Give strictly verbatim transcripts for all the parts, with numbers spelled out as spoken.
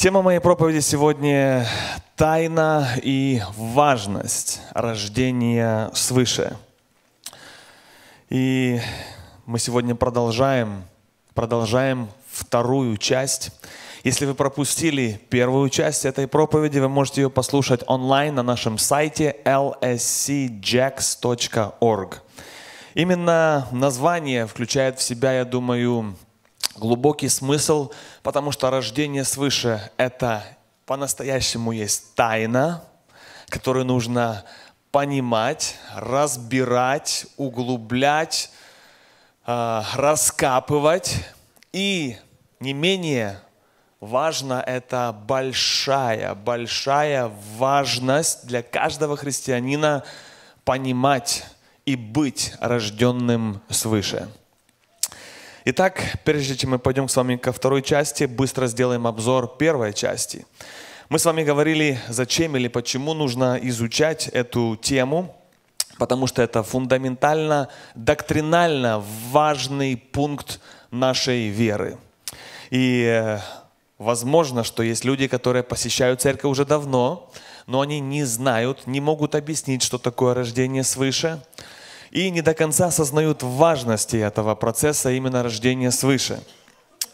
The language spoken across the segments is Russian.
Тема моей проповеди сегодня – тайна и важность рождения свыше. И мы сегодня продолжаем, продолжаем вторую часть. Если вы пропустили первую часть этой проповеди, вы можете ее послушать онлайн на нашем сайте эл эс си джакс точка орг. Именно название включает в себя, я думаю, глубокий смысл, потому что рождение свыше – это по-настоящему есть тайна, которую нужно понимать, разбирать, углублять, раскапывать. И не менее важно – это большая, большая важность для каждого христианина понимать и быть рожденным свыше. Итак, прежде чем мы пойдем с вами ко второй части, быстро сделаем обзор первой части. Мы с вами говорили, зачем или почему нужно изучать эту тему, потому что это фундаментально, доктринально важный пункт нашей веры. И возможно, что есть люди, которые посещают церковь уже давно, но они не знают, не могут объяснить, что такое рождение свыше, и не до конца осознают важности этого процесса, именно рождения свыше.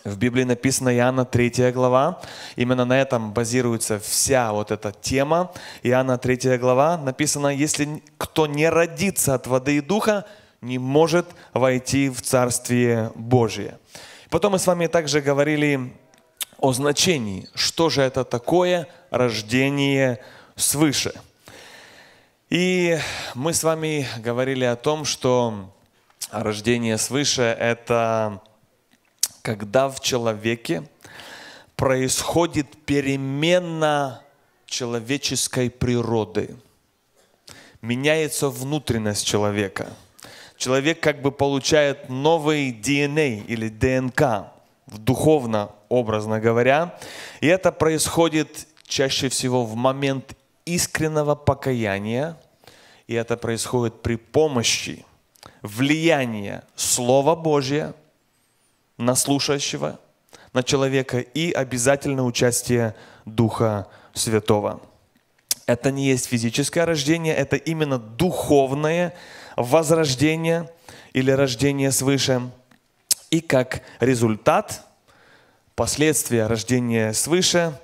В Библии написано Иоанна третья глава, именно на этом базируется вся вот эта тема. Иоанна третья глава написано: «Если кто не родится от воды и духа, не может войти в Царствие Божие». Потом мы с вами также говорили о значении, что же это такое рождение свыше. И мы с вами говорили о том, что рождение свыше – это когда в человеке происходит перемена человеческой природы. Меняется внутренность человека. Человек как бы получает новый ди эн эй или ДНК, духовно, образно говоря. И это происходит чаще всего в момент искреннего покаяния, и это происходит при помощи влияния Слова Божия на слушающего, на человека и обязательно участие Духа Святого. Это не есть физическое рождение, это именно духовное возрождение или рождение свыше. И как результат, последствия рождения свыше,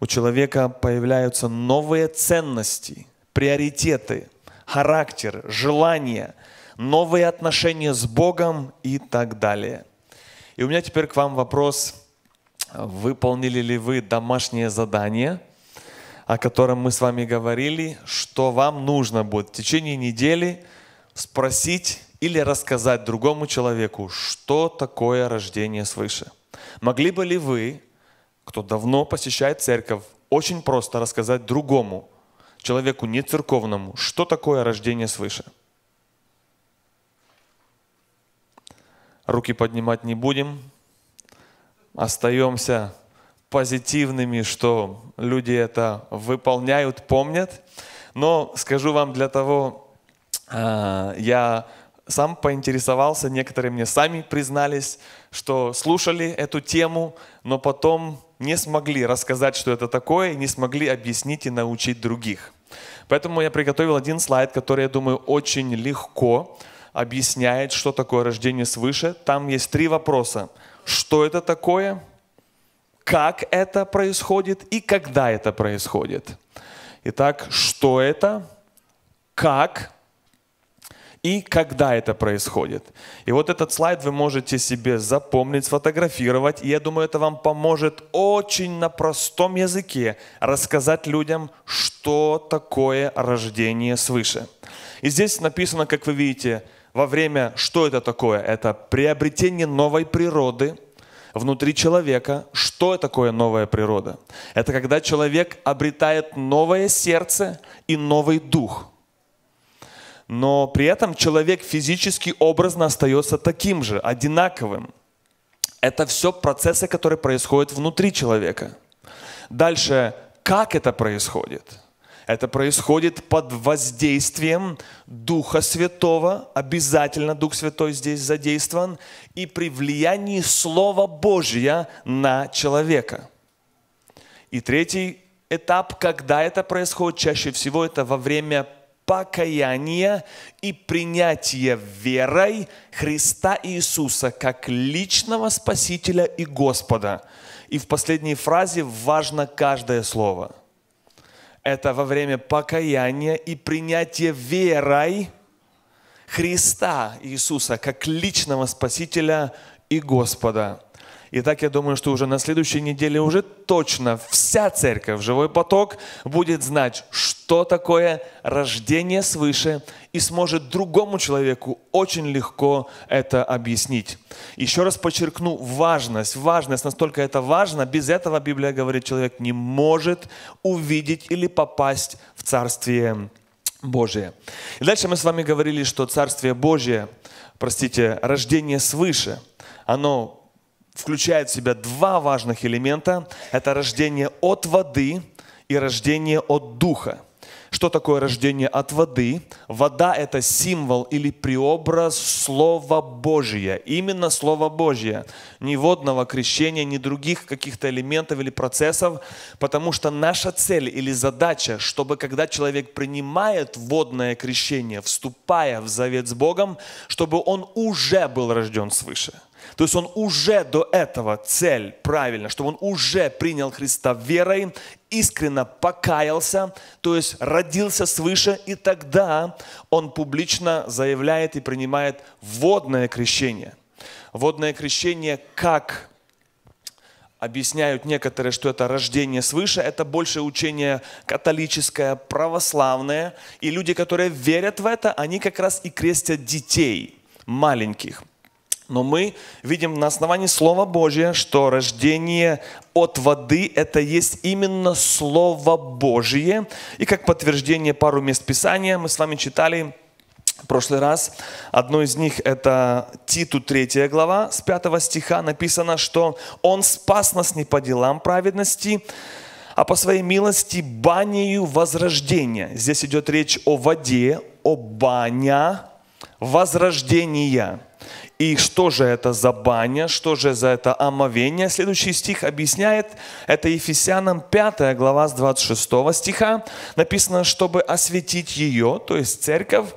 у человека появляются новые ценности, приоритеты, характер, желания, новые отношения с Богом и так далее. И у меня теперь к вам вопрос: выполнили ли вы домашнее задание, о котором мы с вами говорили, что вам нужно будет в течение недели спросить или рассказать другому человеку, что такое рождение свыше? Могли бы ли вы, кто давно посещает церковь, очень просто рассказать другому, человеку не церковному, что такое рождение свыше? Руки поднимать не будем. Остаемся позитивными, что люди это выполняют, помнят. Но скажу вам, для того я сам поинтересовался, некоторые мне сами признались, что слушали эту тему, но потом не смогли рассказать, что это такое, не смогли объяснить и научить других. Поэтому я приготовил один слайд, который, я думаю, очень легко объясняет, что такое рождение свыше. Там есть три вопроса: что это такое, как это происходит и когда это происходит. Итак, что это, как и когда это происходит. И вот этот слайд вы можете себе запомнить, сфотографировать. И я думаю, это вам поможет очень на простом языке рассказать людям, что такое рождение свыше. И здесь написано, как вы видите, во время, что это такое? Это приобретение новой природы внутри человека. Что такое новая природа? Это когда человек обретает новое сердце и новый дух. Но при этом человек физически, образно остается таким же, одинаковым. Это все процессы, которые происходят внутри человека. Дальше, как это происходит? Это происходит под воздействием Духа Святого. Обязательно Дух Святой здесь задействован. И при влиянии Слова Божия на человека. И третий этап, когда это происходит, чаще всего это во время покаяния и принятия верой Христа Иисуса как личного Спасителя и Господа. И в последней фразе важно каждое слово. Это во время покаяния и принятия верой Христа Иисуса как личного Спасителя и Господа. Итак, я думаю, что уже на следующей неделе уже точно вся церковь, живой поток, будет знать, что такое рождение свыше, и сможет другому человеку очень легко это объяснить. Еще раз подчеркну важность. Важность, настолько это важно, без этого, Библия говорит, человек не может увидеть или попасть в Царствие Божие. И дальше мы с вами говорили, что Царствие Божие, простите, рождение свыше, оно включает в себя два важных элемента. Это рождение от воды и рождение от духа. Что такое рождение от воды? Вода – это символ или преобраз Слова Божия. Именно Слова Божия. Ни водного крещения, ни других каких-то элементов или процессов. Потому что наша цель или задача, чтобы когда человек принимает водное крещение, вступая в завет с Богом, чтобы он уже был рожден свыше. То есть он уже до этого, цель правильно, чтобы он уже принял Христа верой, искренно покаялся, то есть родился свыше, и тогда он публично заявляет и принимает водное крещение. Водное крещение, как объясняют некоторые, что это рождение свыше, это больше учение католическое, православное, и люди, которые верят в это, они как раз и крестят детей маленьких. Но мы видим на основании Слова Божия, что рождение от воды – это есть именно Слово Божие. И как подтверждение пару мест Писания мы с вами читали в прошлый раз. Одно из них – это Титу третья глава, с пятого стиха написано, что «Он спас нас не по делам праведности, а по своей милости банею возрождения». Здесь идет речь о воде, о баня возрождения. И что же это за баня, что же за это омовение? Следующий стих объясняет, это Ефесянам пятая глава с двадцать шестого стиха. Написано, чтобы осветить ее, то есть церковь,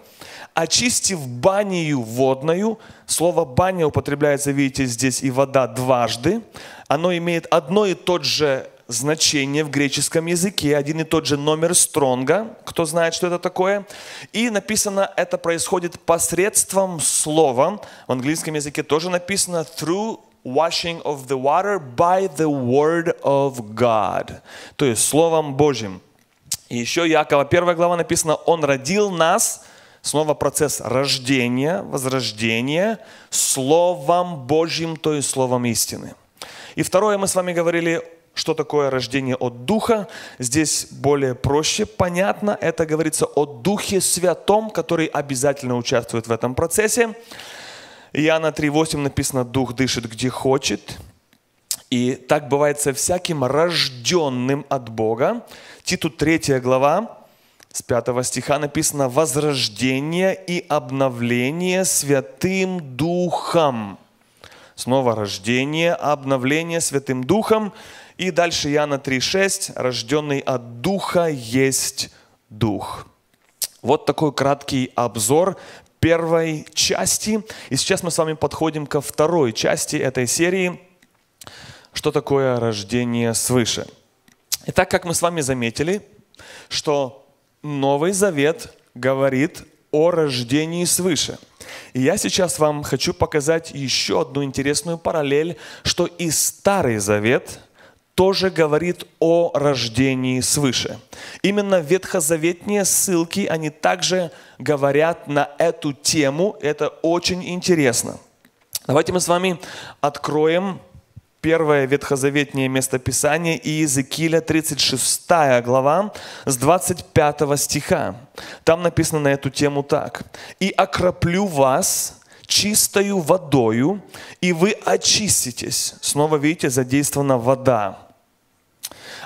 очистив банию водную. Слово «баня» употребляется, видите, здесь и вода дважды. Оно имеет одно и то же значение в греческом языке, один и тот же номер стронга, кто знает, что это такое. И написано, это происходит посредством слова. В английском языке тоже написано through washing of the water by the word of God. То есть словом Божьим. И еще Иакова первая глава написано, он родил нас, снова процесс рождения, возрождения, словом Божьим, то есть словом истины. И второе, мы с вами говорили, что такое рождение от Духа. Здесь более проще, понятно. Это говорится о Духе Святом, который обязательно участвует в этом процессе. Иоанна три восемь написано, «Дух дышит, где хочет». И так бывает со всяким рожденным от Бога. Титу третья глава, с пятого стиха написано, «Возрождение и обновление Святым Духом». Снова рождение, обновление Святым Духом. И дальше Иоанна три шесть. Рожденный от Духа есть Дух. Вот такой краткий обзор первой части. И сейчас мы с вами подходим ко второй части этой серии. Что такое рождение свыше? Итак, как мы с вами заметили, что Новый Завет говорит о рождении свыше. И я сейчас вам хочу показать еще одну интересную параллель, что и Старый Завет тоже говорит о рождении свыше. Именно ветхозаветные ссылки, они также говорят на эту тему. Это очень интересно. Давайте мы с вами откроем первое ветхозаветное местописание Иезекииля, тридцать шестая глава, с двадцать пятого стиха. Там написано на эту тему так. «И окроплю вас чистою водою, и вы очиститесь». Снова, видите, задействована вода.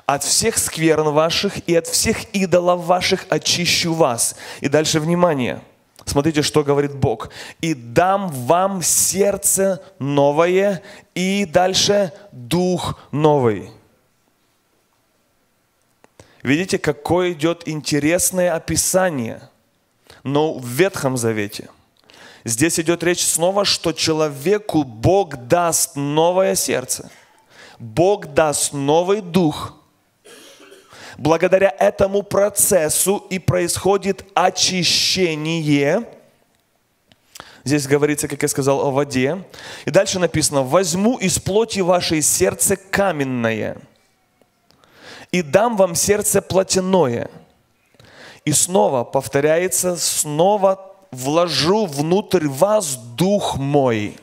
«От всех скверн ваших и от всех идолов ваших очищу вас». И дальше, внимание, смотрите, что говорит Бог. «И дам вам сердце новое, и дальше дух новый». Видите, какое идет интересное описание, но в Ветхом Завете. Здесь идет речь снова, что человеку Бог даст новое сердце. Бог даст новый дух. Благодаря этому процессу и происходит очищение. Здесь говорится, как я сказал, о воде. И дальше написано: «Возьму из плоти вашей сердце каменное и дам вам сердце плотяное». И снова повторяется, снова «вложу внутрь вас дух мой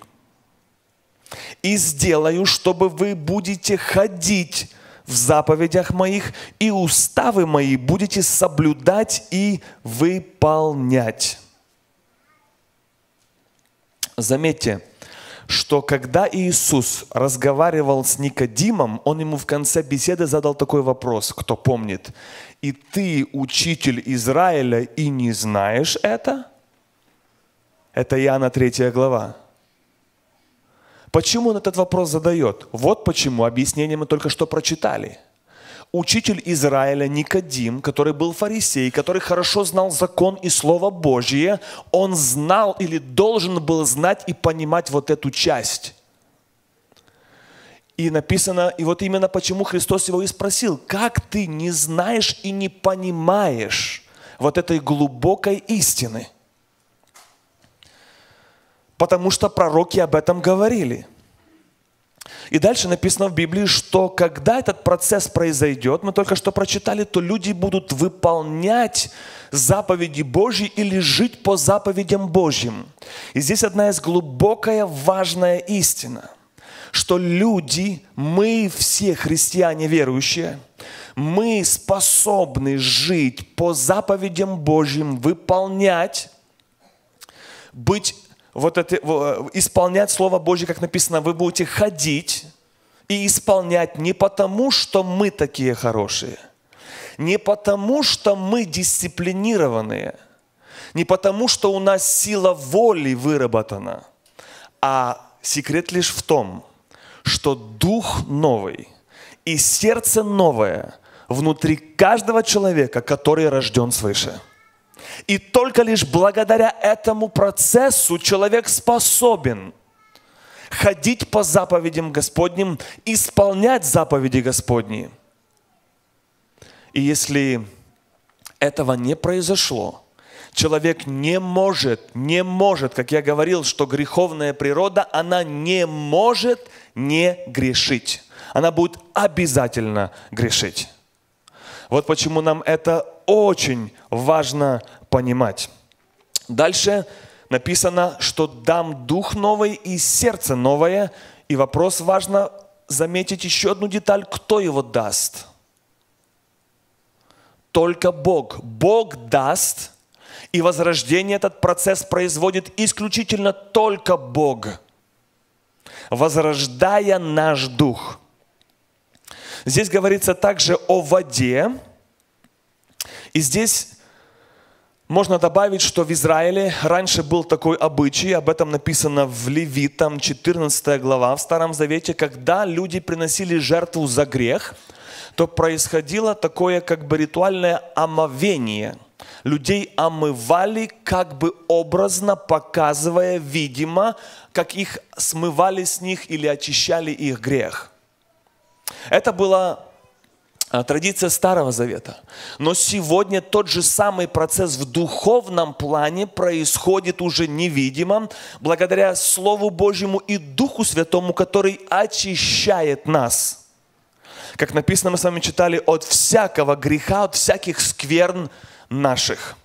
и сделаю, чтобы вы будете ходить в заповедях моих, и уставы мои будете соблюдать и выполнять». Заметьте, что когда Иисус разговаривал с Никодимом, Он ему в конце беседы задал такой вопрос, кто помнит: «И ты, учитель Израиля, и не знаешь это?» Это Иоанна третья глава. Почему он этот вопрос задает? Вот почему объяснение мы только что прочитали. Учитель Израиля Никодим, который был фарисей, который хорошо знал закон и Слово Божье, он знал или должен был знать и понимать вот эту часть. И написано, и вот именно почему Христос его и спросил: «Как ты не знаешь и не понимаешь вот этой глубокой истины?» Потому что пророки об этом говорили. И дальше написано в Библии, что когда этот процесс произойдет, мы только что прочитали, то люди будут выполнять заповеди Божьи или жить по заповедям Божьим. И здесь одна из глубокая, важная истина, что люди, мы все христиане верующие, мы способны жить по заповедям Божьим, выполнять, быть Вот это, исполнять Слово Божье, как написано, вы будете ходить и исполнять не потому, что мы такие хорошие, не потому, что мы дисциплинированные, не потому, что у нас сила воли выработана, а секрет лишь в том, что дух новый и сердце новое внутри каждого человека, который рожден свыше. И только лишь благодаря этому процессу человек способен ходить по заповедям Господним, исполнять заповеди Господни. И если этого не произошло, человек не может, не может, как я говорил, что греховная природа, она не может не грешить. Она будет обязательно грешить. Вот почему нам это очень важно понимать. Дальше написано, что дам дух новый и сердце новое. И вопрос, важно заметить еще одну деталь, кто его даст? Только Бог. Бог даст, и возрождение, этот процесс производит исключительно только Бог, возрождая наш дух. Здесь говорится также о воде. И здесь можно добавить, что в Израиле раньше был такой обычай, об этом написано в Левитам, четырнадцатая глава в Старом Завете, когда люди приносили жертву за грех, то происходило такое как бы ритуальное омовение. Людей омывали как бы образно, показывая, видимо, как их смывали с них или очищали их грех. Это было... традиция Старого Завета. Но сегодня тот же самый процесс в духовном плане происходит уже невидимым, благодаря Слову Божьему и Духу Святому, который очищает нас. Как написано, мы с вами читали, от всякого греха, от всяких скверн наших.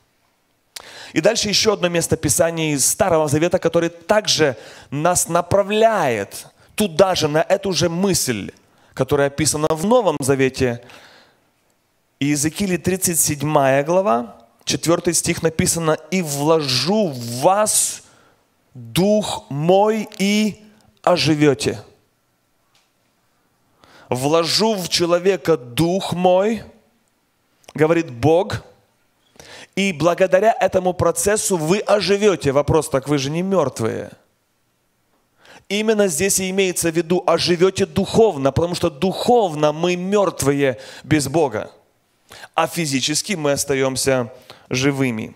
И дальше еще одно место Писания из Старого Завета, которое также нас направляет туда же, на эту же мысль, которая описана в Новом Завете. Иезекииль тридцать седьмая глава, четвёртый стих написано: «И вложу в вас дух мой, и оживете». «Вложу в человека дух мой», говорит Бог, «и благодаря этому процессу вы оживете». Вопрос: так вы же не мертвые. Именно здесь и имеется в виду, а живете духовно, потому что духовно мы мертвые без Бога. а физически мы остаемся живыми.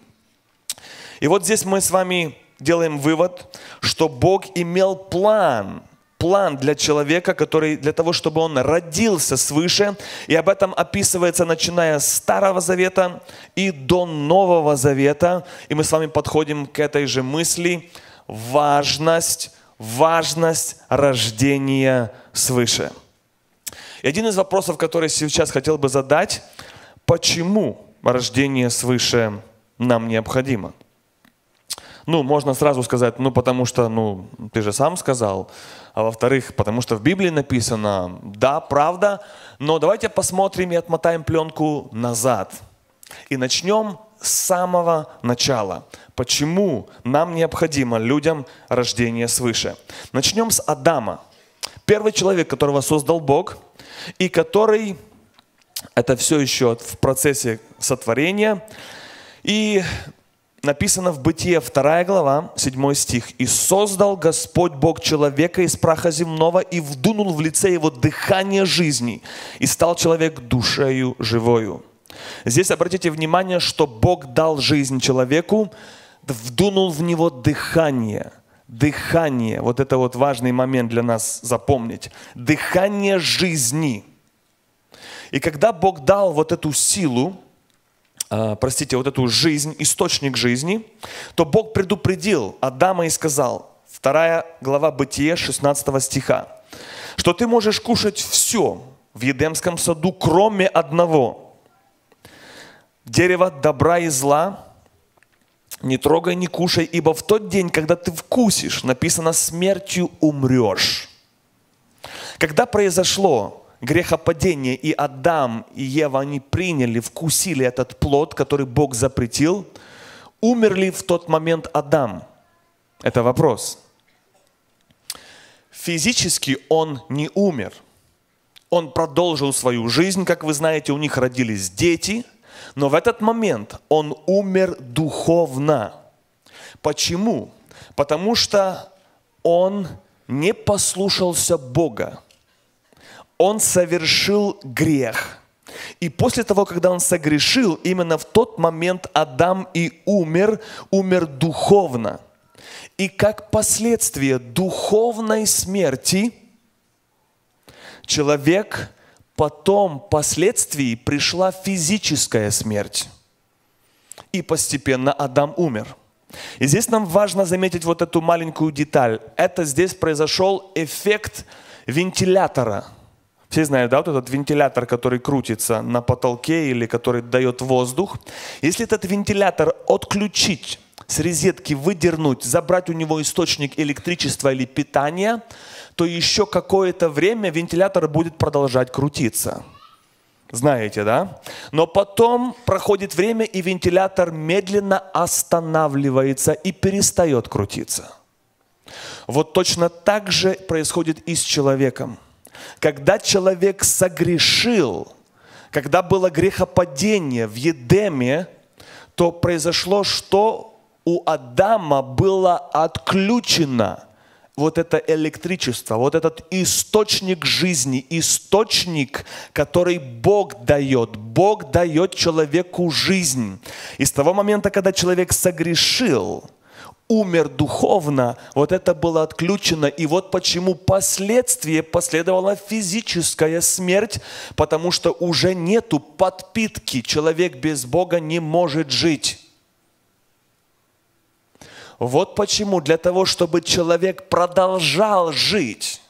И вот здесь мы с вами делаем вывод, что Бог имел план, план для человека, который для того, чтобы он родился свыше, и об этом описывается, начиная с Старого Завета и до Нового Завета. И мы с вами подходим к этой же мысли: важность, важность рождения свыше. И один из вопросов, который сейчас хотел бы задать: почему рождение свыше нам необходимо? Ну, можно сразу сказать, ну, потому что, ну, ты же сам сказал. А во-вторых, потому что в Библии написано, да, правда. Но давайте посмотрим и отмотаем пленку назад. И начнем с самого начала. Почему нам необходимо, людям, рождение свыше? Начнем с Адама. Первый человек, которого создал Бог, и который, это все еще в процессе сотворения, и написано в Бытие вторая глава, седьмой стих. «И создал Господь Бог человека из праха земного, и вдунул в лице его дыхание жизни, и стал человек душею живою». Здесь обратите внимание, что Бог дал жизнь человеку, вдунул в него дыхание. Дыхание, вот это вот важный момент для нас запомнить. Дыхание жизни. И когда Бог дал вот эту силу, простите, вот эту жизнь, источник жизни, то Бог предупредил Адама и сказал, вторая глава Бытия, шестнадцатого стиха, что ты можешь кушать все в Едемском саду, кроме одного. Дерево добра и зла не трогай, не кушай, ибо в тот день, когда ты вкусишь, написано, смертью умрешь. Когда произошло грехопадение, и Адам, и Ева, они приняли, вкусили этот плод, который Бог запретил. Умер ли в тот момент Адам? Это вопрос. Физически он не умер. Он продолжил свою жизнь, как вы знаете, у них родились дети, но в этот момент он умер духовно. Почему? Потому что он не послушался Бога. Он совершил грех. И после того, когда он согрешил, именно в тот момент Адам и умер, умер духовно. И как последствие духовной смерти, человек потом, впоследствии пришла физическая смерть. И постепенно Адам умер. И здесь нам важно заметить вот эту маленькую деталь. Это здесь произошел эффект вентилятора. Все знают, да, вот этот вентилятор, который крутится на потолке или который дает воздух. Если этот вентилятор отключить, с розетки выдернуть, забрать у него источник электричества или питания, то еще какое-то время вентилятор будет продолжать крутиться. Знаете, да? Но потом проходит время, и вентилятор медленно останавливается и перестает крутиться. Вот точно так же происходит и с человеком. Когда человек согрешил, когда было грехопадение в Едеме, то произошло, что у Адама было отключено вот это электричество, вот этот источник жизни, источник, который Бог дает. Бог дает человеку жизнь. И с того момента, когда человек согрешил, умер духовно, вот это было отключено. И вот почему впоследствии последовала физическая смерть, потому что уже нету подпитки. Человек без Бога не может жить. Вот почему для того, чтобы человек продолжал жить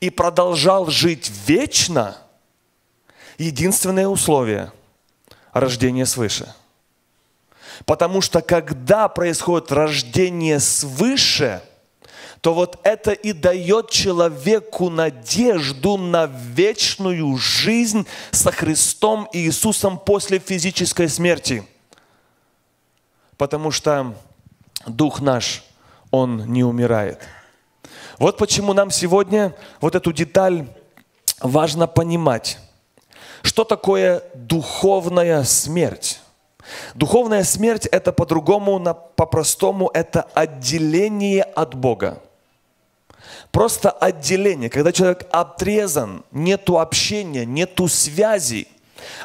и продолжал жить вечно, единственное условие – рождение свыше. Потому что когда происходит рождение свыше, то вот это и дает человеку надежду на вечную жизнь со Христом и Иисусом после физической смерти. Потому что дух наш, он не умирает. Вот почему нам сегодня вот эту деталь важно понимать. Что такое духовная смерть? Духовная смерть – это по-другому, по-простому, это отделение от Бога. Просто отделение, когда человек отрезан, нету общения, нету связи,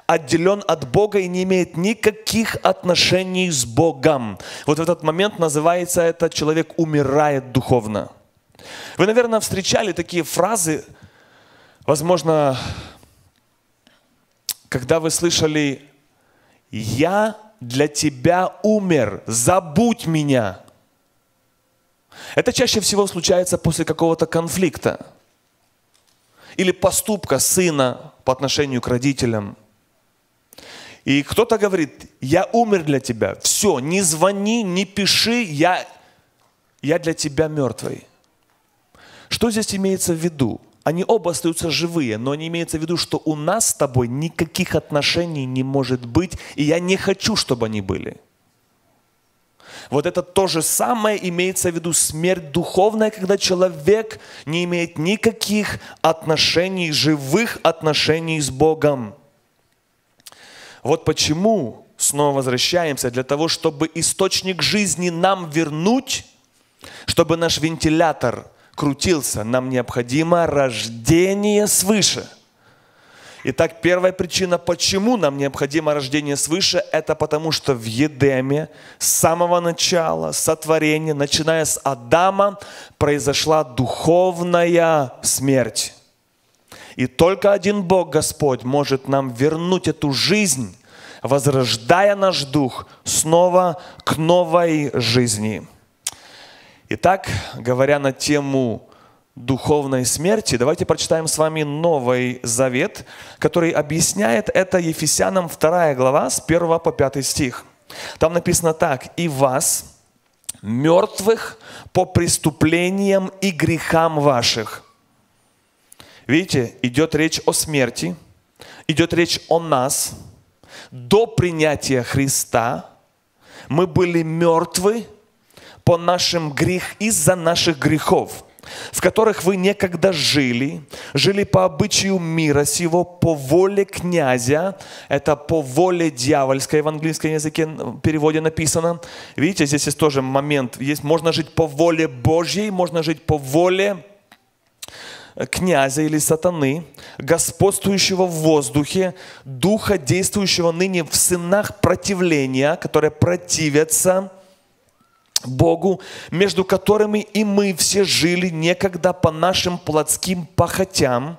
отделен от Бога и не имеет никаких отношений с Богом. Вот в этот момент называется это «человек умирает духовно». Вы, наверное, встречали такие фразы, возможно, когда вы слышали «Я для тебя умер, забудь меня». Это чаще всего случается после какого-то конфликта или поступка сына по отношению к родителям. И кто-то говорит: «Я умер для тебя, все, не звони, не пиши, я, я для тебя мертвый». Что здесь имеется в виду? Они оба остаются живые, но не имеется в виду, что у нас с тобой никаких отношений не может быть, и я не хочу, чтобы они были. Вот это то же самое имеется в виду смерть духовная, когда человек не имеет никаких отношений, живых отношений с Богом. Вот почему, снова возвращаемся, для того, чтобы источник жизни нам вернуть, чтобы наш вентилятор крутился, нам необходимо рождение свыше. Итак, первая причина, почему нам необходимо рождение свыше, это потому что в Едеме с самого начала, сотворения, начиная с Адама, произошла духовная смерть. И только один Бог Господь может нам вернуть эту жизнь, возрождая наш дух снова к новой жизни. Итак, говоря на тему духовной смерти, давайте прочитаем с вами Новый Завет, который объясняет это Ефесянам вторая глава с первого по пятый стих. Там написано так: «И вас, мертвых по преступлениям и грехам ваших». Видите, идет речь о смерти, идет речь о нас. До принятия Христа мы были мертвы по нашим грех, из-за наших грехов, в которых вы некогда жили, жили по обычаю мира сего, по воле князя, это по воле дьявольской, в английском языке в переводе написано. Видите, здесь есть тоже момент, есть, можно жить по воле Божьей, можно жить по воле князя или сатаны, господствующего в воздухе, духа, действующего ныне в сынах противления, которые противятся Богу, между которыми и мы все жили некогда по нашим плотским похотям.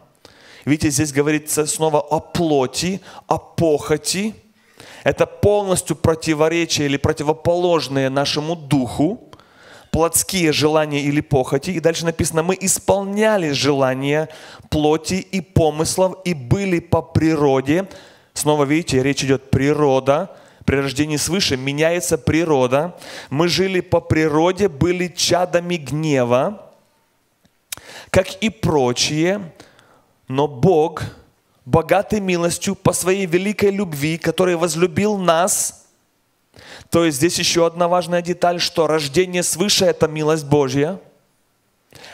Видите, здесь говорится снова о плоти, о похоти. Это полностью противоречие или противоположное нашему духу, плотские желания или похоти. И дальше написано: мы исполняли желания плоти и помыслов и были по природе. Снова видите, речь идет природа. При рождении свыше меняется природа. Мы жили по природе, были чадами гнева, как и прочие, но Бог, богатый милостью, по своей великой любви, который возлюбил нас. То есть здесь еще одна важная деталь, что рождение свыше – это милость Божья.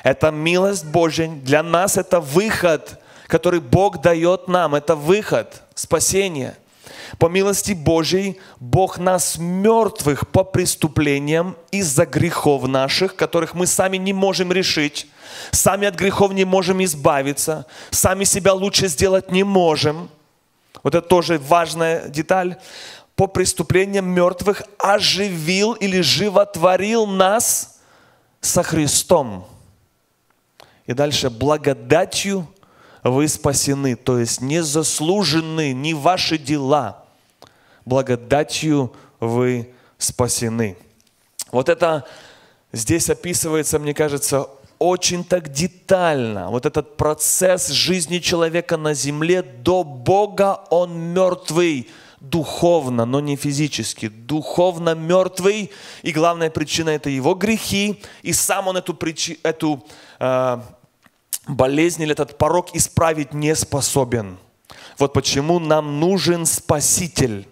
Это милость Божья. Для нас это выход, который Бог дает нам. Это выход, спасение. По милости Божьей Бог нас, мертвых по преступлениям из-за грехов наших, которых мы сами не можем решить, сами от грехов не можем избавиться, сами себя лучше сделать не можем. Вот это тоже важная деталь. По преступлениям мертвых оживил или животворил нас со Христом. И дальше: благодатью вы спасены, то есть не заслужены, не ваши дела. Благодатью вы спасены. Вот это здесь описывается, мне кажется, очень так детально. Вот этот процесс жизни человека на земле до Бога, он мертвый духовно, но не физически. Духовно мертвый, и главная причина – это его грехи, и сам он эту причину, эту э, болезнь или этот порок исправить не способен. Вот почему нам нужен Спаситель.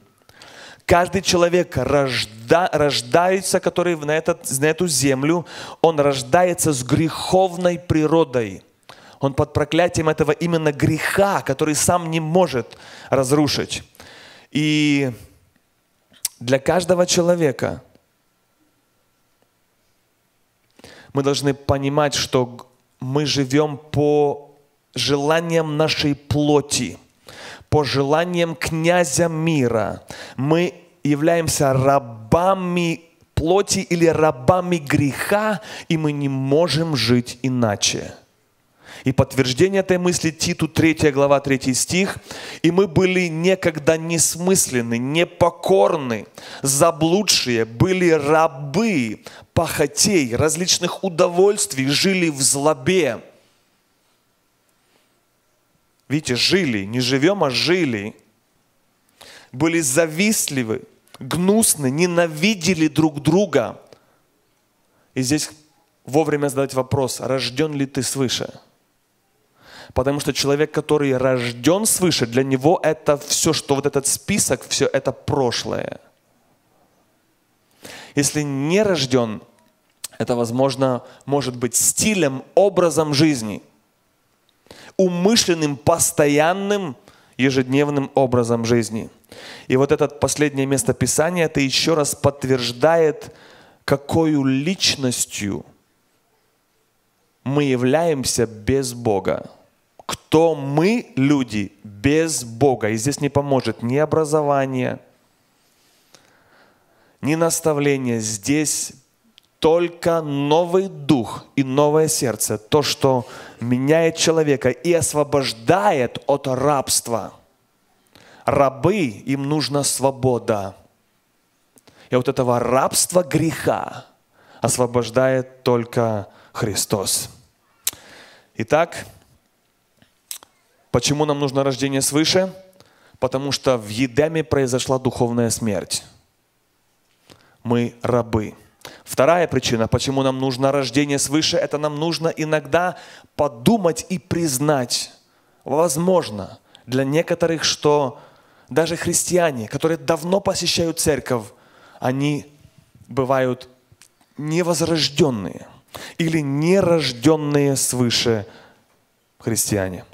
Каждый человек рожда, рождается, который на, этот, на эту землю, он рождается с греховной природой. Он под проклятием этого именно греха, который сам не может разрушить. И для каждого человека мы должны понимать, что мы живем по желаниям нашей плоти, по желаниям князя мира мы являемся рабами плоти или рабами греха, и мы не можем жить иначе. И подтверждение этой мысли Титу третья глава третий стих. «И мы были некогда несмысленны, непокорны, заблудшие, были рабы похотей, различных удовольствий, жили в злобе». Видите, жили, не живем, а жили. Были завистливы, гнусны, ненавидели друг друга. И здесь вовремя задать вопрос, рожден ли ты свыше? Потому что человек, который рожден свыше, для него это все, что вот этот список, все это прошлое. Если не рожден, это, возможно, может быть стилем, образом жизни, умышленным, постоянным, ежедневным образом жизни. И вот это последнее место Писания, это еще раз подтверждает, какой личностью мы являемся без Бога. Кто мы, люди, без Бога. И здесь не поможет ни образование, ни наставление. Здесь только новый дух и новое сердце. То, что меняет человека и освобождает от рабства. Рабы, им нужна свобода. И от этого рабства греха освобождает только Христос. Итак, почему нам нужно рождение свыше? Потому что в Едеме произошла духовная смерть. Мы рабы. Вторая причина, почему нам нужно рождение свыше, это нам нужно иногда подумать и признать. Возможно, для некоторых, что даже христиане, которые давно посещают церковь, они бывают невозрожденные или нерожденные свыше христиане.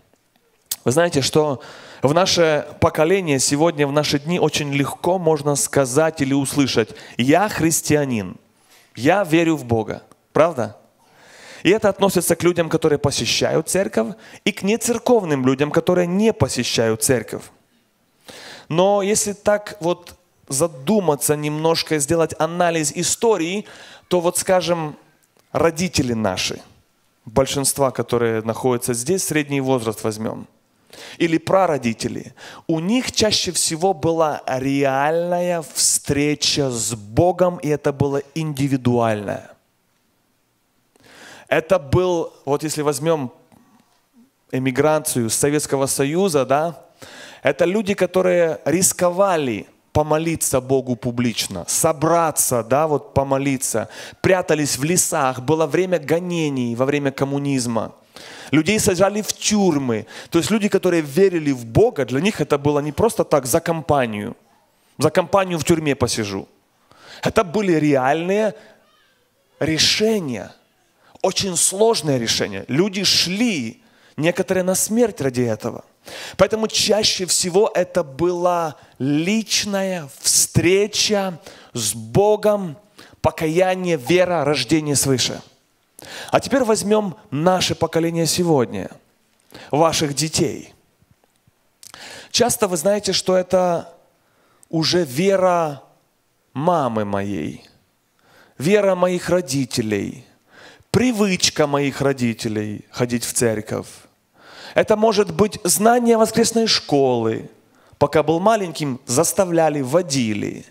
Вы знаете, что в наше поколение сегодня, в наши дни очень легко можно сказать или услышать: «Я христианин, я верю в Бога». Правда? И это относится к людям, которые посещают церковь, и к нецерковным людям, которые не посещают церковь. Но если так вот задуматься немножко, сделать анализ истории, то вот, скажем, родители наши, большинства, которые находятся здесь, средний возраст возьмем, или прародители, у них чаще всего была реальная встреча с Богом, и это было индивидуальное. Это был, вот если возьмем эмиграцию с Советского Союза, да, это люди, которые рисковали помолиться Богу публично, собраться, да, вот помолиться, прятались в лесах, было время гонений во время коммунизма. Людей сажали в тюрьмы. То есть люди, которые верили в Бога, для них это было не просто так за компанию. За компанию в тюрьме посижу. Это были реальные решения. Очень сложные решения. Люди шли, некоторые на смерть ради этого. Поэтому чаще всего это была личная встреча с Богом, покаяние, вера, рождение свыше. А теперь возьмем наше поколение сегодня, ваших детей. Часто вы знаете, что это уже вера мамы моей, вера моих родителей, привычка моих родителей ходить в церковь. Это может быть знание воскресной школы. Пока был маленьким, заставляли, водили.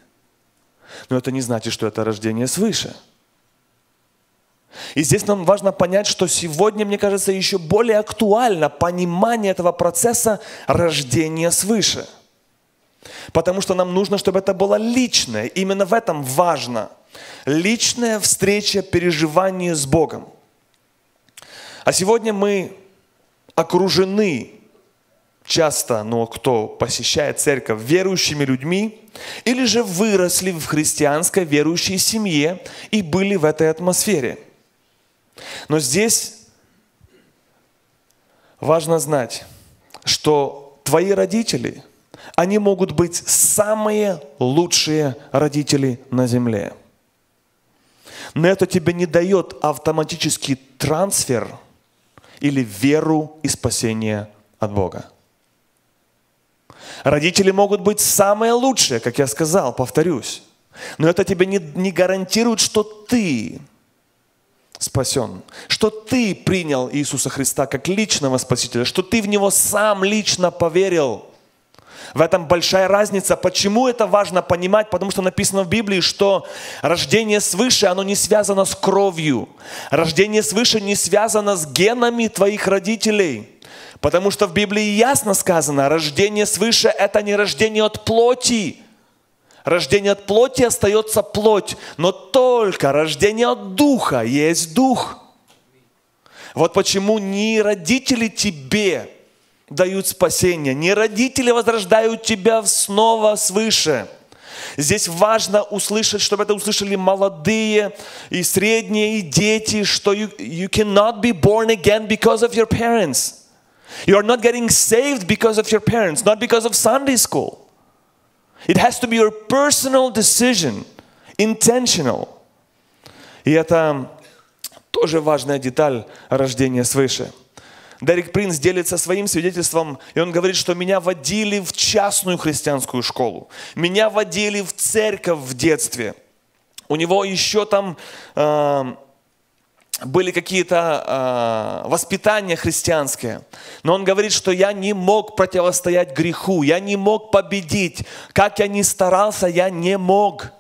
Но это не значит, что это рождение свыше. И здесь нам важно понять, что сегодня, мне кажется, еще более актуально понимание этого процесса рождения свыше. Потому что нам нужно, чтобы это было личное. Именно в этом важно. Личная встреча, переживание с Богом. А сегодня мы окружены часто, но кто посещает церковь, верующими людьми, или же выросли в христианской верующей семье и были в этой атмосфере. Но здесь важно знать, что твои родители, они могут быть самые лучшие родители на земле. Но это тебе не дает автоматический трансфер или веру и спасение от Бога. Родители могут быть самые лучшие, как я сказал, повторюсь. Но это тебе не, не гарантирует, что ты спасен, что ты принял Иисуса Христа как личного Спасителя, что ты в Него сам лично поверил. В этом большая разница. Почему это важно понимать? Потому что написано в Библии, что рождение свыше, оно не связано с кровью. Рождение свыше не связано с генами твоих родителей. Потому что в Библии ясно сказано, рождение свыше – это не рождение от плоти. Рождение от плоти остается плоть, но только рождение от Духа есть Дух. Вот почему не родители тебе дают спасение, не родители возрождают тебя снова свыше. Здесь важно услышать, чтобы это услышали молодые и средние, и дети, что you, you cannot be born again because of your parents. You are not getting saved because of your parents, not because of Sunday school. It has to be your personal decision, intentional. И это тоже важная деталь рождения свыше. Дерек Принц делится своим свидетельством, и он говорит, что меня водили в частную христианскую школу, меня водили в церковь в детстве. У него еще там э, были какие-то э, воспитания христианские. Но он говорит, что я не мог противостоять греху, я не мог победить. Как я ни старался, я не мог.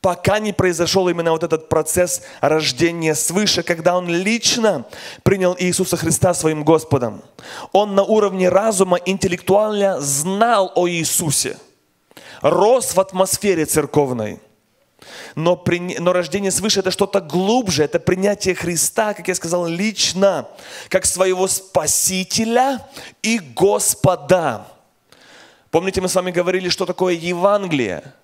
Пока не произошел именно вот этот процесс рождения свыше, когда он лично принял Иисуса Христа своим Господом. Он на уровне разума интеллектуально знал о Иисусе, рос в атмосфере церковной. Но, при... Но рождение свыше – это что-то глубже, это принятие Христа, как я сказал, лично, как своего Спасителя и Господа. Помните, мы с вами говорили, что такое Евангелие?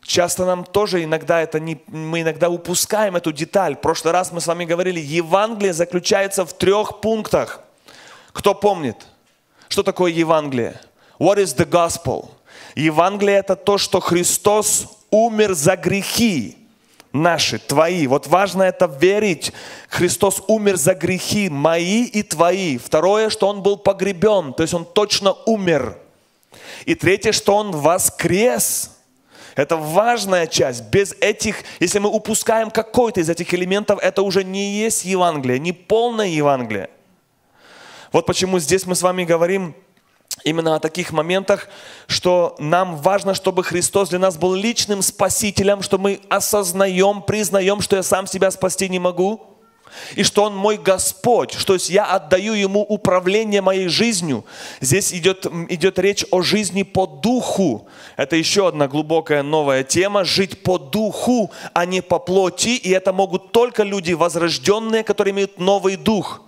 Часто нам тоже иногда это не, мы иногда упускаем эту деталь. В прошлый раз мы с вами говорили, Евангелие заключается в трех пунктах. Кто помнит, что такое Евангелие? What is the gospel? Евангелие – это то, что Христос умер за грехи наши, твои. Вот важно это верить. Христос умер за грехи мои и твои. Второе, что Он был погребен, то есть Он точно умер. И третье, что Он воскрес. Это важная часть. Без этих, если мы упускаем какой-то из этих элементов, это уже не есть Евангелие, не полное Евангелие. Вот почему здесь мы с вами говорим именно о таких моментах, что нам важно, чтобы Христос для нас был личным спасителем, что мы осознаем, признаем, что я сам себя спасти не могу, и что Он мой Господь, что я отдаю Ему управление моей жизнью. Здесь идет, идет речь о жизни по духу. Это еще одна глубокая новая тема. Жить по духу, а не по плоти. И это могут только люди возрожденные, которые имеют новый дух.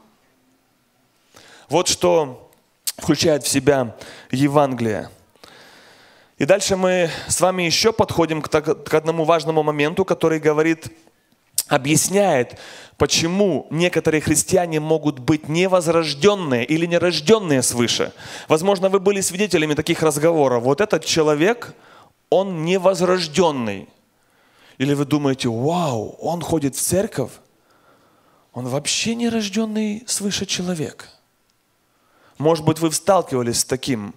Вот что включает в себя Евангелие. И дальше мы с вами еще подходим к, к одному важному моменту, который говорит... объясняет, почему некоторые христиане могут быть невозрожденные или нерожденные свыше. Возможно, вы были свидетелями таких разговоров. Вот этот человек, он невозрожденный. Или вы думаете, вау, он ходит в церковь, он вообще нерожденный свыше человек. Может быть, вы сталкивались с таким.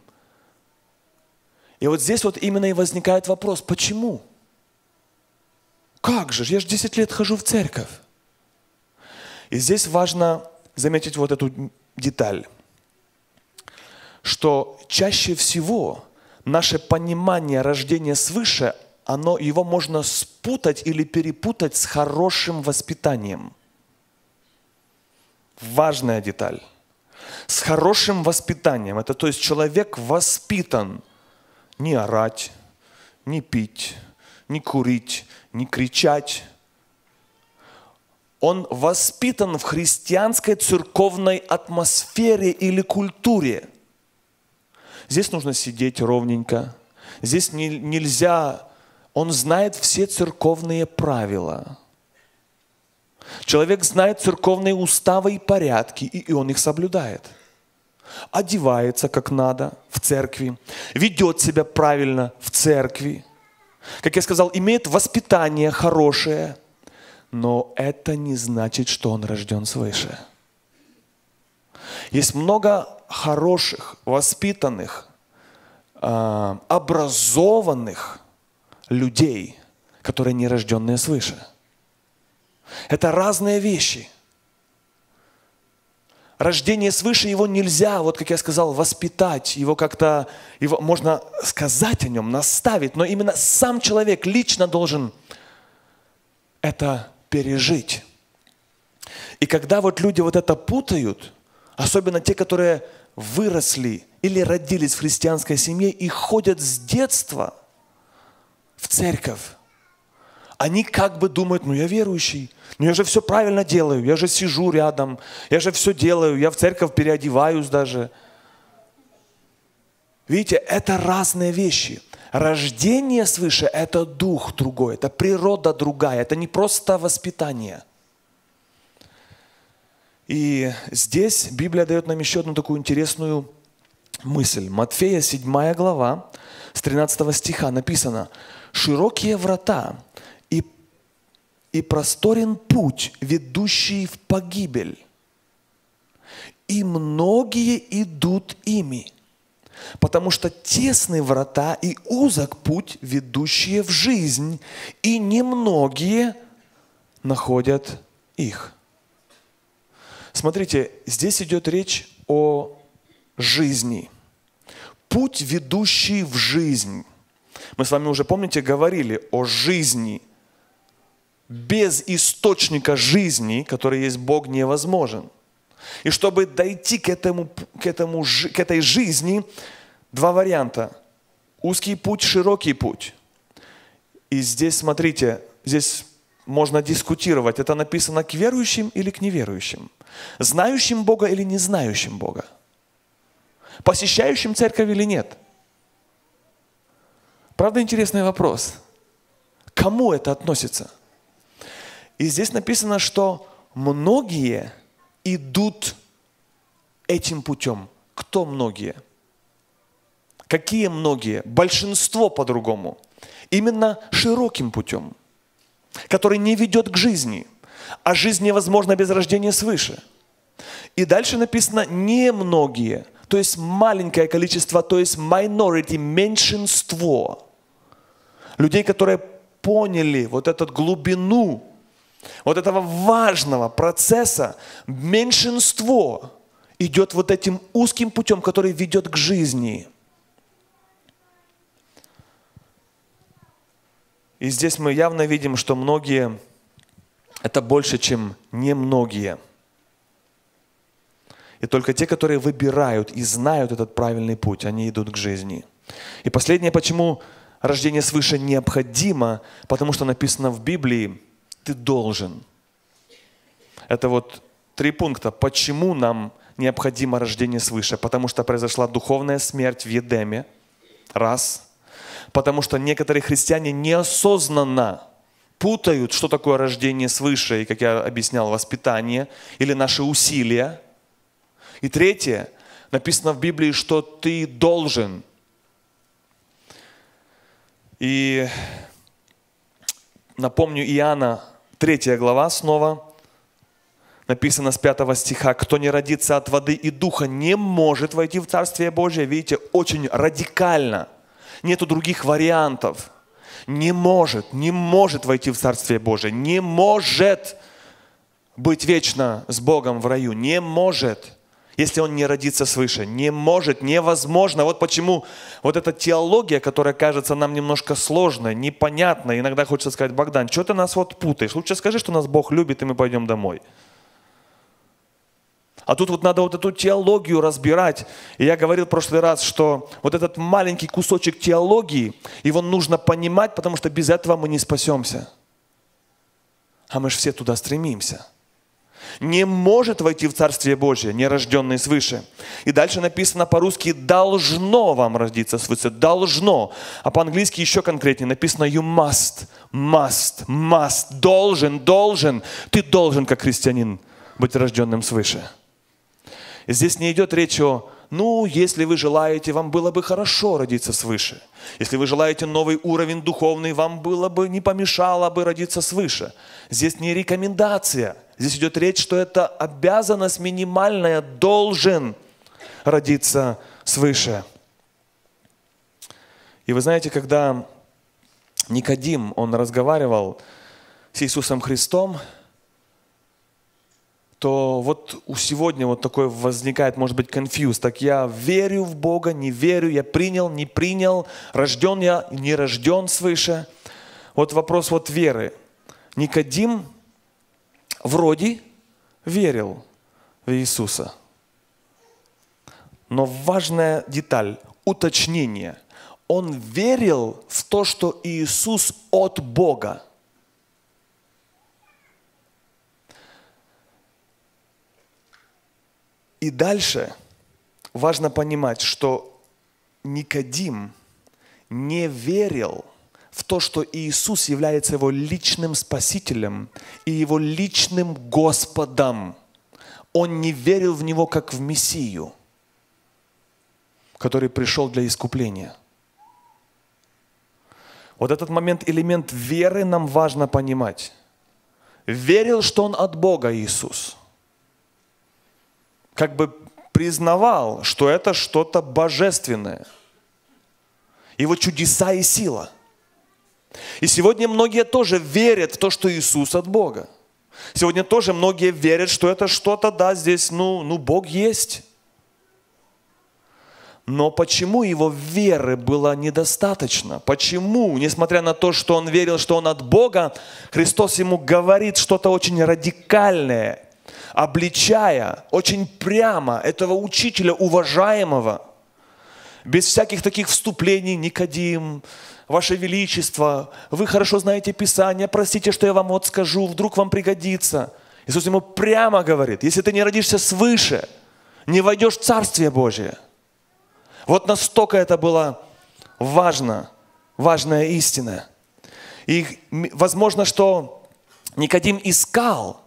И вот здесь вот именно и возникает вопрос, почему? Как же, я же десять лет хожу в церковь. И здесь важно заметить вот эту деталь, что чаще всего наше понимание рождения свыше, оно, его можно спутать или перепутать с хорошим воспитанием. Важная деталь. С хорошим воспитанием. Это то есть человек воспитан не орать, не пить, не курить, не кричать. Он воспитан в христианской церковной атмосфере или культуре. Здесь нужно сидеть ровненько. Здесь не, нельзя. Он знает все церковные правила. Человек знает церковные уставы и порядки, и, и он их соблюдает. Одевается как надо в церкви. Ведет себя правильно в церкви. Как я сказал, имеет воспитание хорошее, но это не значит, что он рожден свыше. Есть много хороших, воспитанных, образованных людей, которые не рожденные свыше. Это разные вещи. Рождение свыше, его нельзя, вот как я сказал, воспитать, его как-то, его можно сказать о нем, наставить, но именно сам человек лично должен это пережить. И когда вот люди вот это путают, особенно те, которые выросли или родились в христианской семье и ходят с детства в церковь, они как бы думают, ну я верующий, ну я же все правильно делаю, я же сижу рядом, я же все делаю, я в церковь переодеваюсь даже. Видите, это разные вещи. Рождение свыше – это дух другой, это природа другая, это не просто воспитание. И здесь Библия дает нам еще одну такую интересную мысль. Матфея седьмая глава, с тринадцатого стиха написано: «Широкие врата и, и просторен путь, ведущий в погибель, и многие идут ими, потому что тесны врата и узок путь, ведущие в жизнь, и немногие находят их». Смотрите, здесь идет речь о жизни. Путь, ведущий в жизнь. Мы с вами уже, помните, говорили о жизни. Без источника жизни, который есть Бог, невозможен. И чтобы дойти к, этому, к, этому, к этой жизни, два варианта. Узкий путь, широкий путь. И здесь, смотрите, здесь можно дискутировать, это написано к верующим или к неверующим, знающим Бога или не знающим Бога, посещающим церковь или нет. Правда, интересный вопрос. Кому это относится? И здесь написано, что многие идут этим путем. Кто многие? Какие многие? Большинство по-другому. Именно широким путем, который не ведет к жизни, а жизнь невозможна без рождения свыше. И дальше написано «немногие», то есть маленькое количество, то есть minority, меньшинство людей, которые поняли вот эту глубину, вот этого важного процесса. Меньшинство идет вот этим узким путем, который ведет к жизни. И здесь мы явно видим, что многие – это больше, чем немногие. И только те, которые выбирают и знают этот правильный путь, они идут к жизни. И последнее, почему рождение свыше необходимо, потому что написано в Библии «ты должен». Это вот три пункта. Почему нам необходимо рождение свыше? Потому что произошла духовная смерть в Едеме. Раз. Потому что некоторые христиане неосознанно путают, что такое рождение свыше, и, как я объяснял, воспитание или наши усилия. И третье, написано в Библии, что ты должен. И напомню, Иоанна третья глава снова, написано с пятого стиха: «Кто не родится от воды и духа, не может войти в Царствие Божие». Видите, очень радикально. Нету других вариантов. Не может, не может войти в Царствие Божие. Не может быть вечно с Богом в раю. Не может, если он не родится свыше. Не может, невозможно. Вот почему вот эта теология, которая кажется нам немножко сложной, непонятной. Иногда хочется сказать: Богдан, что ты нас вот путаешь? Лучше скажи, что нас Бог любит, и мы пойдем домой. А тут вот надо вот эту теологию разбирать. И я говорил в прошлый раз, что вот этот маленький кусочек теологии, его нужно понимать, потому что без этого мы не спасемся. А мы же все туда стремимся. Не может войти в Царствие Божие нерожденный свыше. И дальше написано по-русски «должно вам родиться свыше». Должно. А по-английски еще конкретнее написано «you must», «must», «must», «должен», «должен». Ты должен, как христианин, быть рожденным свыше. Здесь не идет речь о, ну, если вы желаете, вам было бы хорошо родиться свыше. Если вы желаете новый уровень духовный, вам было бы, не помешало бы родиться свыше. Здесь не рекомендация. Здесь идет речь, что это обязанность минимальная, должен родиться свыше. И вы знаете, когда Никодим, он разговаривал с Иисусом Христом, то вот у сегодня вот такой возникает, может быть, конфьюз. Так я верю в Бога, не верю, я принял, не принял, рожден я, не рожден свыше. Вот вопрос вот веры. Никодим вроде верил в Иисуса. Но важная деталь, уточнение. Он верил в то, что Иисус от Бога. И дальше важно понимать, что Никодим не верил в то, что Иисус является его личным спасителем и его личным Господом. Он не верил в него как в Мессию, который пришел для искупления. Вот этот момент, элемент веры нам важно понимать. Верил, что он от Бога, Иисус. Как бы признавал, что это что-то божественное. Его чудеса и сила. И сегодня многие тоже верят в то, что Иисус от Бога. Сегодня тоже многие верят, что это что-то, да, здесь, ну, ну Бог есть. Но почему его веры было недостаточно? Почему, несмотря на то, что он верил, что он от Бога, Христос ему говорит что-то очень радикальное, обличая очень прямо этого учителя, уважаемого, без всяких таких вступлений, Никодим, Ваше Величество, вы хорошо знаете Писание, простите, что я вам вот скажу, вдруг вам пригодится. Иисус ему прямо говорит, если ты не родишься свыше, не войдешь в Царствие Божие. Вот настолько это было важно, важная истина. И возможно, что Никодим искал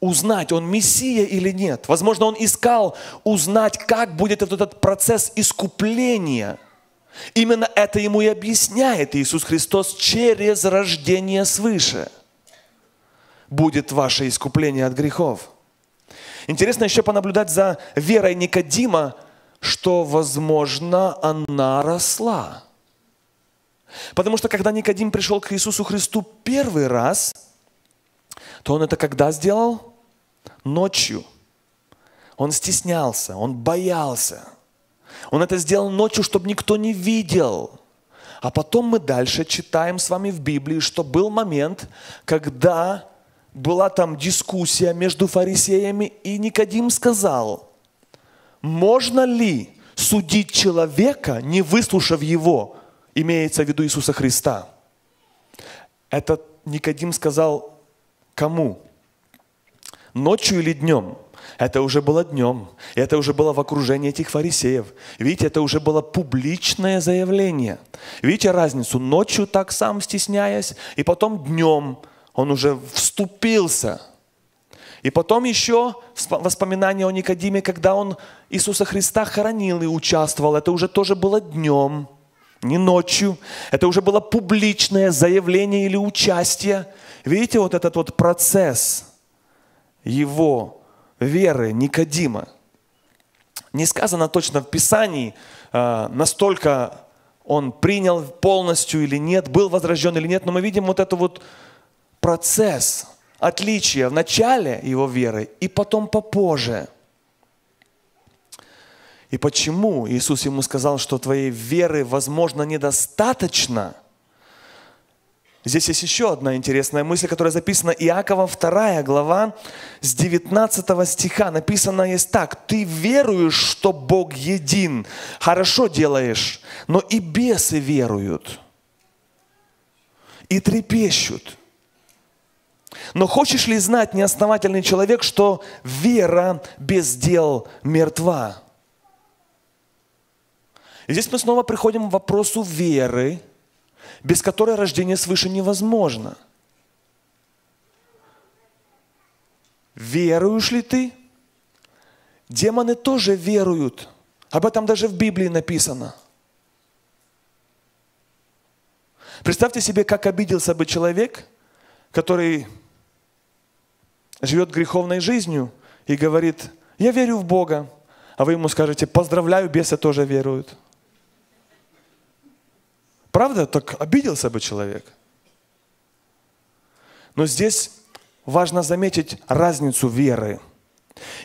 узнать, он Мессия или нет. Возможно, он искал узнать, как будет этот процесс искупления. Именно это ему и объясняет Иисус Христос через рождение свыше. Будет ваше искупление от грехов. Интересно еще понаблюдать за верой Никодима, что, возможно, она росла. Потому что, когда Никодим пришел к Иисусу Христу первый раз, то он это когда сделал? Ночью. Он стеснялся, он боялся. Он это сделал ночью, чтобы никто не видел. А потом мы дальше читаем с вами в Библии, что был момент, когда была там дискуссия между фарисеями, и Никодим сказал, можно ли судить человека, не выслушав его, имеется в виду Иисуса Христа? Это Никодим сказал кому? Ночью или днем? Это уже было днем. Это уже было в окружении этих фарисеев. Видите, это уже было публичное заявление. Видите разницу? Ночью так сам стесняясь, и потом днем он уже вступился. И потом еще воспоминания о Никодиме, когда он Иисуса Христа хоронил и участвовал. Это уже тоже было днем, не ночью. Это уже было публичное заявление или участие. Видите вот этот вот процесс его веры Никодима. Не сказано точно в Писании, настолько он принял полностью или нет, был возрожден или нет, но мы видим вот этот вот процесс отличия в начале его веры и потом попозже. И почему Иисус ему сказал, что твоей веры, возможно, недостаточно? Здесь есть еще одна интересная мысль, которая записана Иакова, вторая глава, с девятнадцатого стиха. Написано есть так. «Ты веруешь, что Бог един, хорошо делаешь, но и бесы веруют, и трепещут. Но хочешь ли знать, неосновательный человек, что вера без дел мертва?» И здесь мы снова приходим к вопросу веры, без которой рождение свыше невозможно. Веруешь ли ты? Демоны тоже веруют. Об этом даже в Библии написано. Представьте себе, как обиделся бы человек, который живет греховной жизнью и говорит: я верю в Бога, а вы ему скажете: поздравляю, бесы тоже веруют. Правда? Так обиделся бы человек. Но здесь важно заметить разницу веры.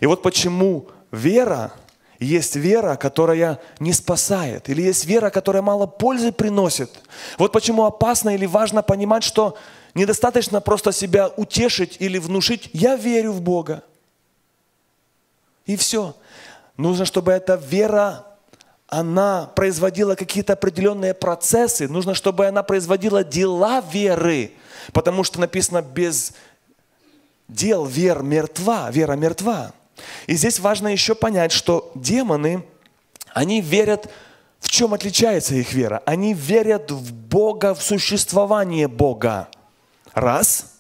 И вот почему вера, есть вера, которая не спасает, или есть вера, которая мало пользы приносит. Вот почему опасно или важно понимать, что недостаточно просто себя утешить или внушить: я верю в Бога. И все. Нужно, чтобы эта вера, она производила какие-то определенные процессы. Нужно, чтобы она производила дела веры. Потому что написано: без дел вера мертва, вера мертва. И здесь важно еще понять, что демоны, они верят, в чем отличается их вера. Они верят в Бога, в существование Бога. Раз.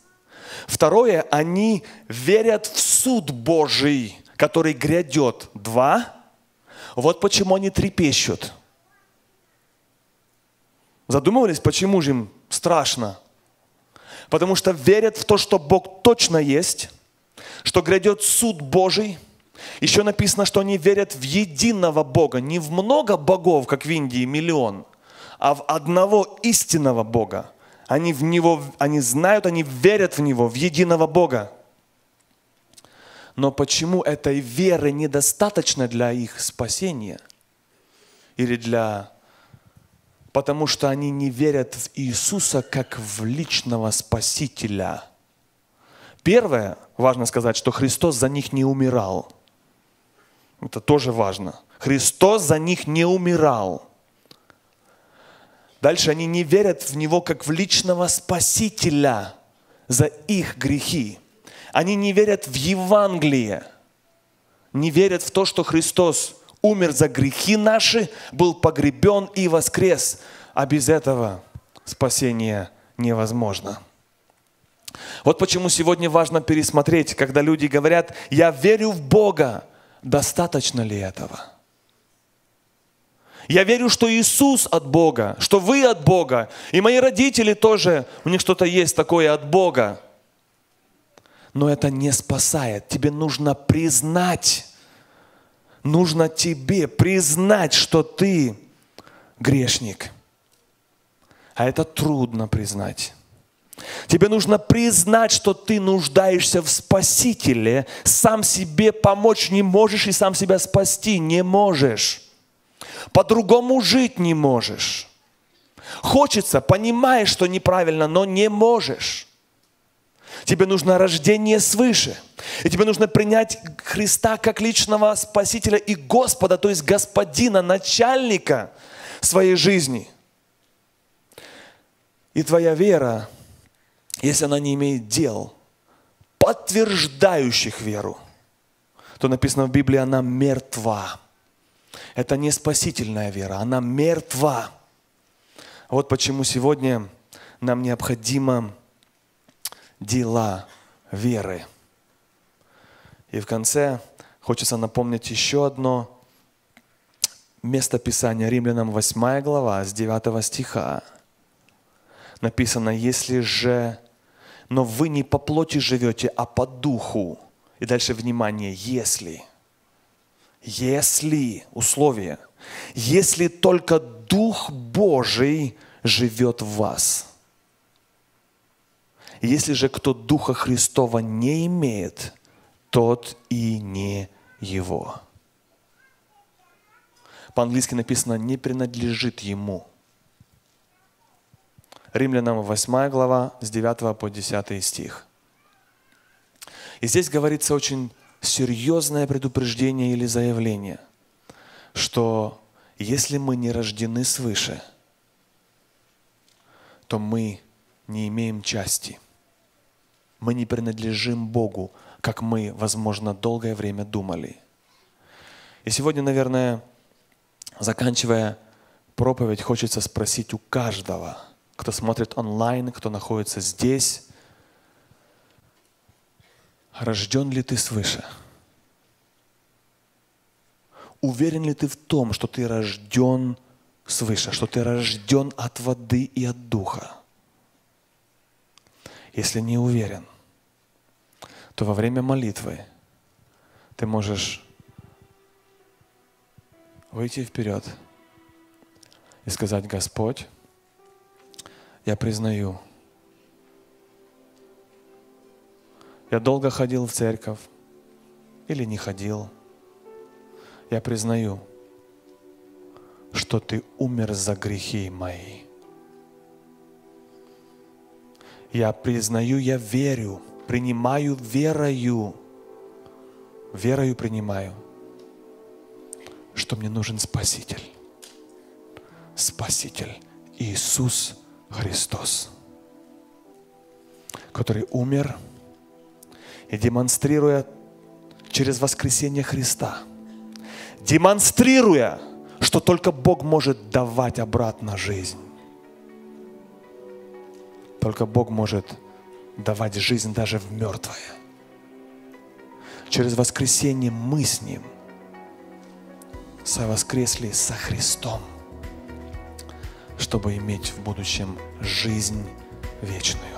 Второе, они верят в суд Божий, который грядет. Два. Вот почему они трепещут. Задумывались, почему же им страшно? Потому что верят в то, что Бог точно есть, что грядет суд Божий. Еще написано, что они верят в единого Бога. Не в много богов, как в Индии, миллион, а в одного истинного Бога. Они в Него, они знают, они верят в Него, в единого Бога. Но почему этой веры недостаточно для их спасения? Или для... Потому что они не верят в Иисуса как в личного Спасителя. Первое, важно сказать, что Христос за них не умирал. Это тоже важно. Христос за них не умирал. Дальше они не верят в Него как в личного Спасителя за их грехи. Они не верят в Евангелие. Не верят в то, что Христос умер за грехи наши, был погребен и воскрес. А без этого спасение невозможно. Вот почему сегодня важно пересмотреть, когда люди говорят: я верю в Бога. Достаточно ли этого? Я верю, что Иисус от Бога, что вы от Бога, и мои родители тоже, у них что-то есть такое от Бога. Но это не спасает. Тебе нужно признать, нужно тебе признать, что ты грешник. А это трудно признать. Тебе нужно признать, что ты нуждаешься в Спасителе, сам себе помочь не можешь и сам себя спасти не можешь. По-другому жить не можешь. Хочется, понимаешь, что неправильно, но не можешь. Тебе нужно рождение свыше. И тебе нужно принять Христа как личного Спасителя и Господа, то есть Господина, начальника своей жизни. И твоя вера, если она не имеет дел, подтверждающих веру, то написано в Библии, она мертва. Это не спасительная вера, она мертва. Вот почему сегодня нам необходимо дела веры. И в конце хочется напомнить еще одно место Писания, Римлянам восьмая глава, с девятого стиха. Написано: если же, но вы не по плоти живете, а по духу. И дальше внимание: если. Если, условие. Если только Дух Божий живет в вас. Если же кто Духа Христова не имеет, тот и не его. По-английски написано: не принадлежит ему. Римлянам восьмая глава, с девятого по десятый стих. И здесь говорится очень серьезное предупреждение или заявление, что если мы не рождены свыше, то мы не имеем части. Мы не принадлежим Богу, как мы, возможно, долгое время думали. И сегодня, наверное, заканчивая проповедь, хочется спросить у каждого, кто смотрит онлайн, кто находится здесь: рожден ли ты свыше? Уверен ли ты в том, что ты рожден свыше, что ты рожден от воды и от духа? Если не уверен, то во время молитвы ты можешь выйти вперед и сказать: Господь, я признаю, я долго ходил в церковь или не ходил, я признаю, что Ты умер за грехи мои. Я признаю, я верю, принимаю верою, верою принимаю, что мне нужен Спаситель. Спаситель Иисус Христос, который умер и, демонстрируя через воскресение Христа, демонстрируя, что только Бог может давать обратно жизнь. Только Бог может давать жизнь даже в мертвое. Через воскресение мы с Ним совоскресли со Христом, чтобы иметь в будущем жизнь вечную.